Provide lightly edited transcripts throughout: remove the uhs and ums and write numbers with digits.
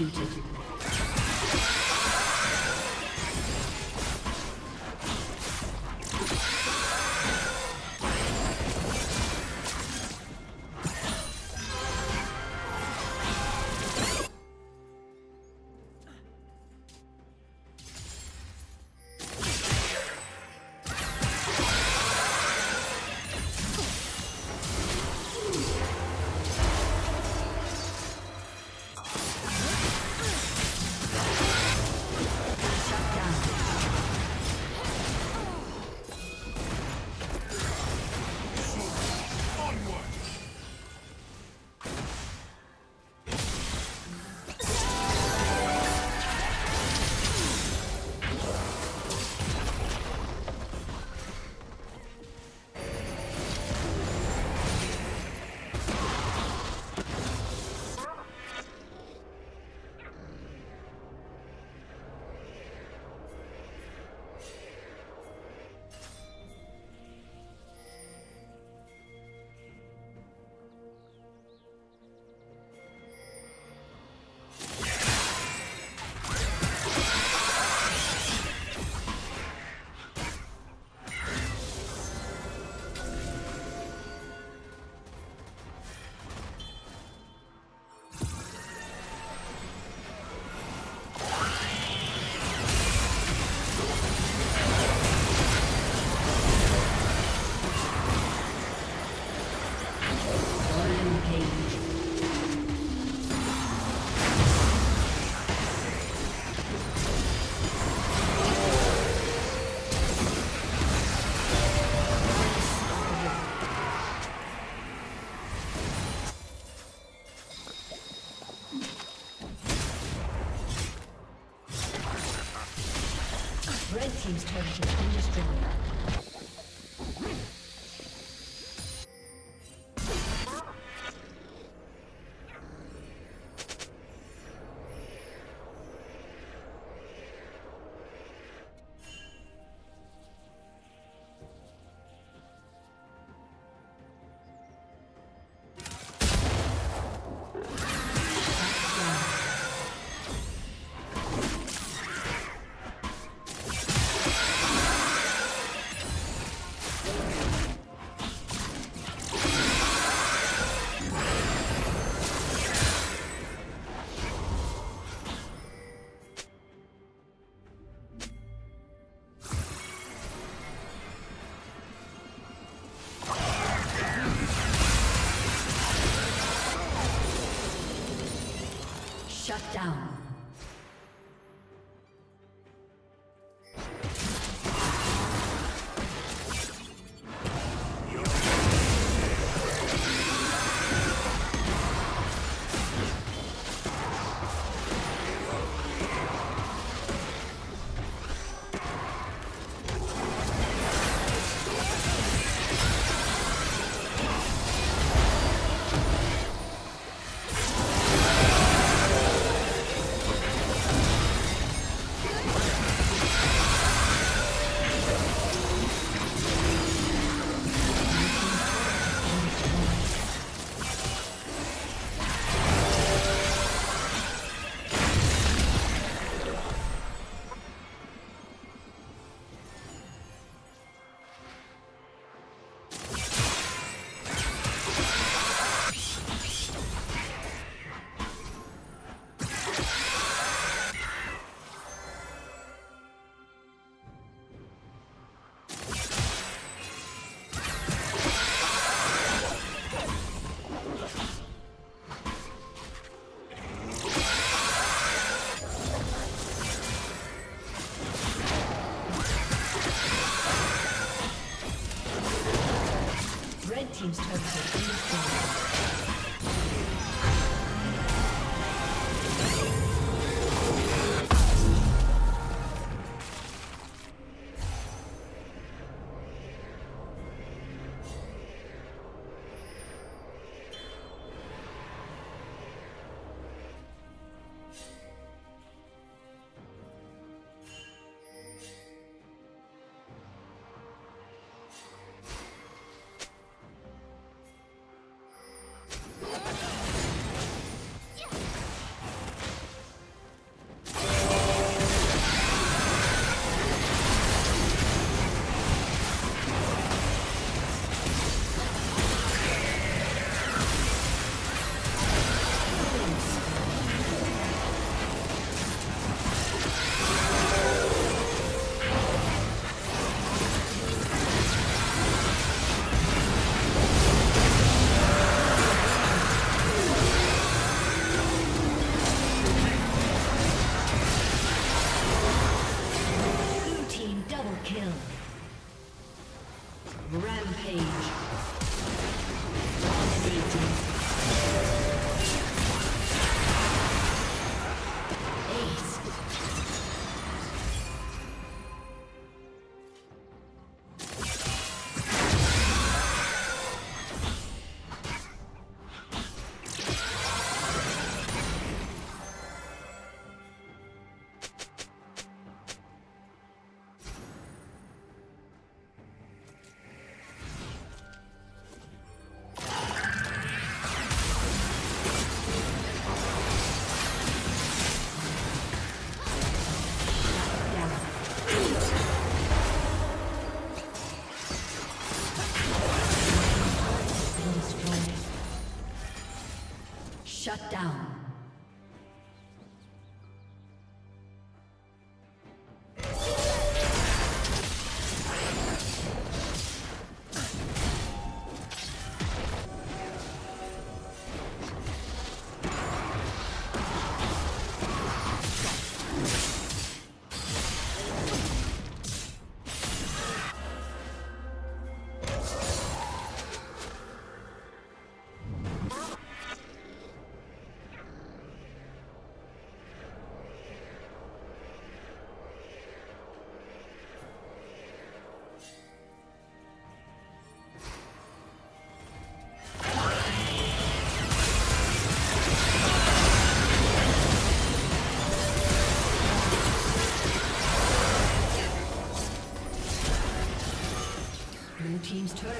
executed. Red team's turret has been destroyed. Shut down. Team's turret has been destroyed. Shut down. Team's turret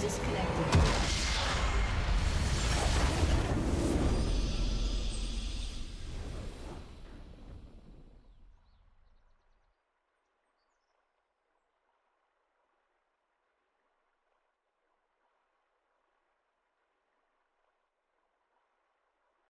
disconnected.